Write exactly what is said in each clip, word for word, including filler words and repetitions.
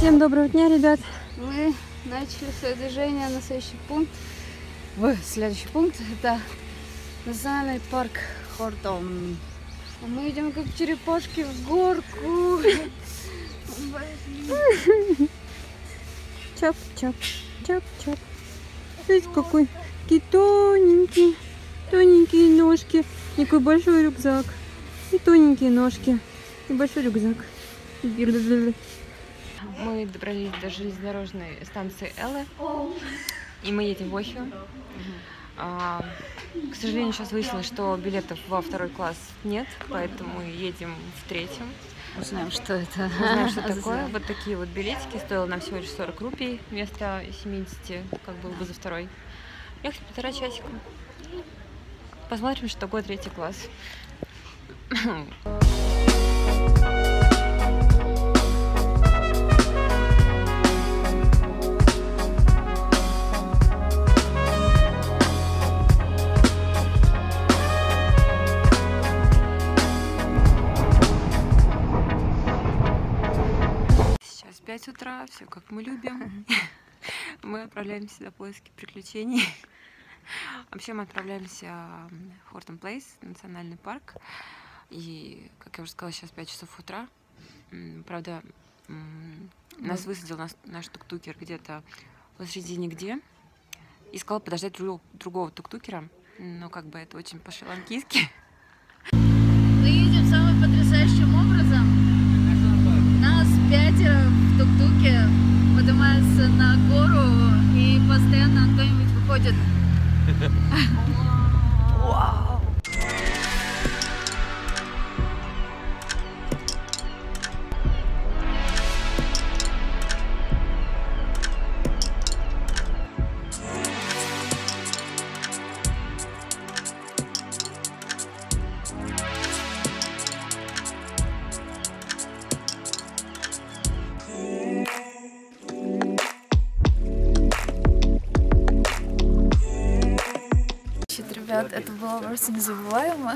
Всем доброго дня, ребят. Мы начали свое движение на следующий пункт. В следующий пункт это национальный парк Хортон. Мы идем как черепашки в горку. Чап, чап, чап, чап. Видите, какой тоненький, тоненькие ножки. Такой большой рюкзак. И тоненькие ножки. И большой рюкзак. Мы добрались до железнодорожной станции Эллы. И мы едем в Охе. А, к сожалению, сейчас выяснилось, что билетов во второй класс нет, поэтому едем в третьем. Узнаем, что это. Узнаем, что такое. Вот такие вот билетики. Стоило нам всего лишь сорок рупий вместо семидесяти, как было бы за второй. Ехать полтора часика. Посмотрим, что такое третий класс. пять утра, все как мы любим. Мы отправляемся на поиски приключений. Вообще мы отправляемся в Horton Place, национальный парк. И, как я уже сказала, сейчас пять часов утра. Правда, нас высадил наш, наш тук-тукер где-то посреди нигде. И сказал подождать друг, другого тук-тукера. Но как бы это очень по-шри-ланкийски. Мы едем самым потрясающим образом. Нас пятеро в тук-туке поднимаются на гору, и постоянно кто-нибудь выходит. Вау! Это было просто незабываемо.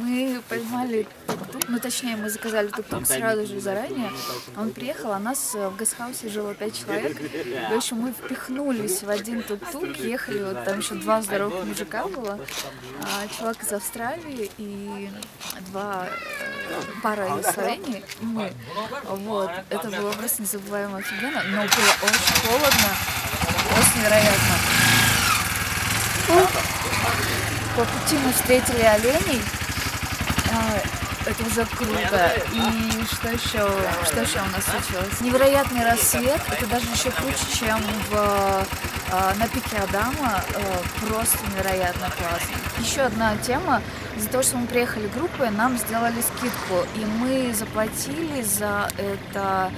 Мы поймали тук-тук, ну точнее мы заказали тук-тук сразу же заранее. Он приехал, а нас в гостхаусе жило пять человек. В общем, мы впихнулись в один тук-тук, ехали, вот там еще два здоровых мужика было. Человек из Австралии и два пара из Словении. Мы. Вот. Это было просто незабываемо, офигенно, но было очень холодно, просто невероятно. По пути мы встретили оленей. Это уже круто. И что еще? Что еще у нас случилось? Невероятный рассвет. Это даже еще круче, чем в, на пике Адама. Просто невероятно классно. Еще одна тема. Из-за того, что мы приехали группой, нам сделали скидку. И мы заплатили за это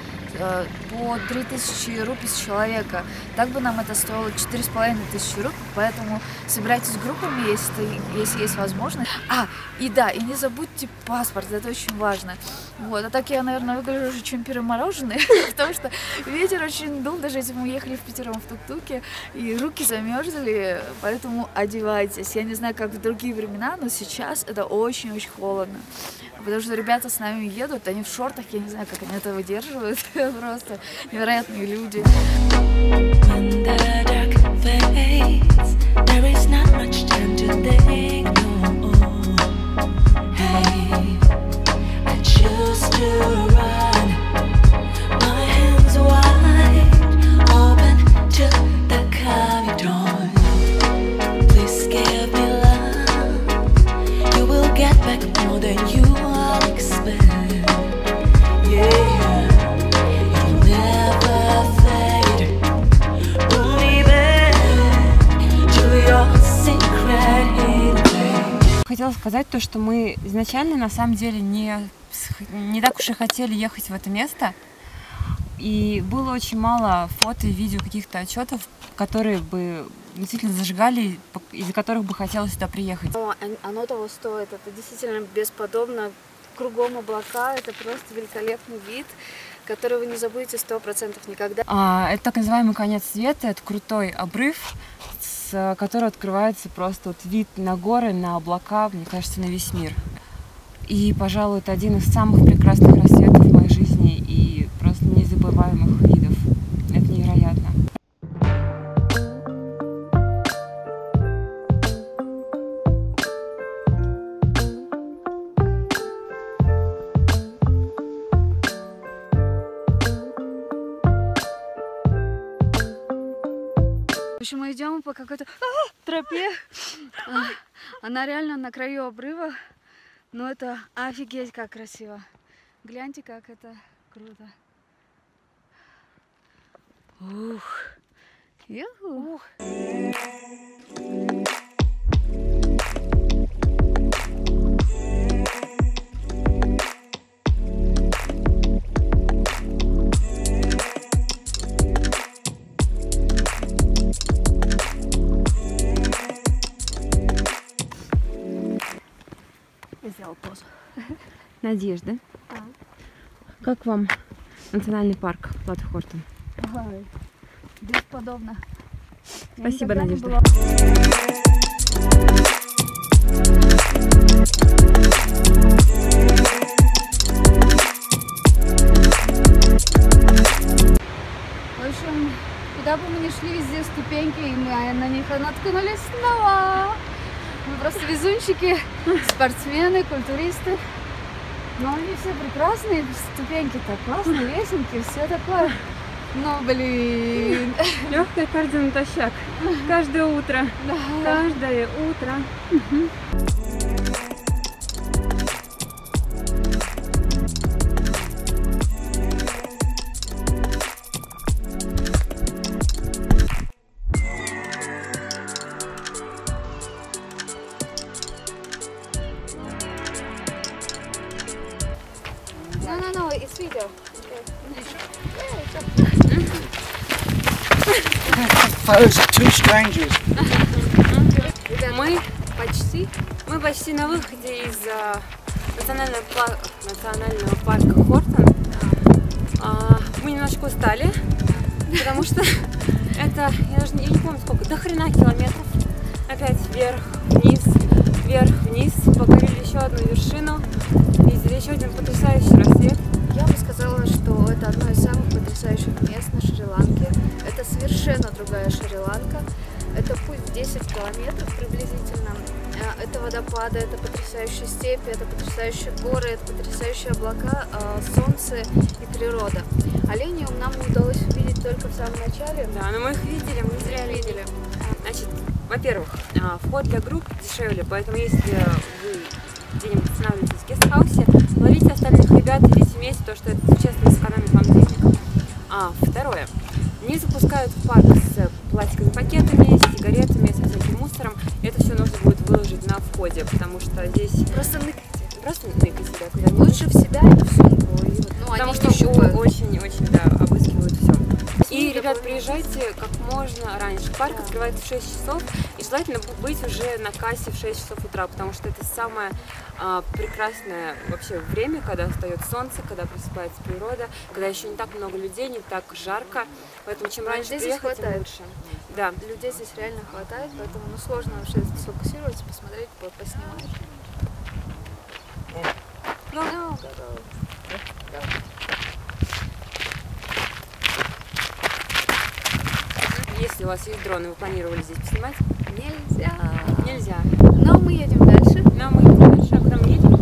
по три тысячи рупий с человека. Так бы нам это стоило четыре с половиной тысячи рупий, поэтому собирайтесь группами, если, ты, если есть возможность. А, и да, и не забудьте паспорт, это очень важно. Вот, а так я, наверное, выгляжу уже чем перемороженный, потому что ветер очень дул, даже если мы ехали в пятером в тук-туке, и руки замерзли, поэтому одевайтесь. Я не знаю, как в другие времена, но сейчас это очень-очень холодно. Потому что ребята с нами едут, они в шортах, я не знаю, как они это выдерживают. Просто невероятные люди. Хотела сказать то, что мы изначально на самом деле не, не так уж и хотели ехать в это место. И было очень мало фото, видео, каких-то отчетов, которые бы действительно зажигали, из-за которых бы хотелось сюда приехать. Но оно того стоит, это действительно бесподобно. Кругом облака, это просто великолепный вид, который вы не забудете сто процентов никогда. А, это так называемый конец света, это крутой обрыв, с которого открывается просто вот вид на горы, на облака, мне кажется, на весь мир. И, пожалуй, это один из самых прекрасных рассветов в моей жизни и просто незабываемый. общем, мы идем по какой-то тропе. Она реально на краю обрыва. Но это офигеть как красиво. Гляньте, как это круто. Ух. Юху. Надежда, а? Как вам национальный парк Плато Хортон? Ага. Бесподобно. Спасибо, Надежда. Была... В общем, куда бы мы ни шли, везде ступеньки, и мы на них наткнулись снова. Мы просто везунчики, спортсмены, культуристы. Но они все прекрасные, ступеньки так классные, лесенки, все такое. Но, блин... Легкая кардио натощак. Каждое утро. Да. Каждое утро. Мы почти, мы почти на выходе из uh, национального, пла... национального парка Хортон. Uh, мы немножко устали, потому что это, я даже я не помню сколько, до хрена километров. Опять вверх-вниз, вверх-вниз, покорили еще одну вершину и еще один потрясающий рассвет. Я бы сказала, что это одно из самых потрясающих мест на Шри-Ланке. Это совершенно другая Шри-Ланка. Это путь в десять километров приблизительно. Это водопады, это потрясающие степи, это потрясающие горы, это потрясающие облака, солнце и природа. Оленей нам удалось увидеть только в самом начале. Да, но мы их видели, мы зря видели. Значит, во-первых, вход для групп дешевле, поэтому если вы где-нибудь останавливаетесь в гестхаусе, ловите остальных ребят, идите вместе, то что это существенно сэкономит вам денег. А, второе. Не запускают в парк с пластиковыми пакетами, с сигаретами, со всяким мусором. Это все нужно будет выложить на входе, потому что здесь... Просто ныкайте. Просто ныкайте, да, куда-нибудь. Лучше в себя и в сумку. И вот, ну, потому что очень-очень, да, обыскивают все. И, ребят, приезжайте как можно раньше. Парк открывается в шесть часов, и желательно быть уже на кассе в шесть часов утра, потому что это самое а, прекрасное вообще время, когда встает солнце, когда просыпается природа, когда еще не так много людей, не так жарко. Поэтому чем раньше здесь приехать, хватает. Тем лучше. Да. Людей здесь реально хватает, поэтому ну, сложно вообще сфокусироваться, посмотреть, поснимать. No. No. Если у вас есть дрон и вы планировали здесь поснимать, нельзя. Нельзя. Но мы едем дальше. Но мы едем дальше, а потом едем.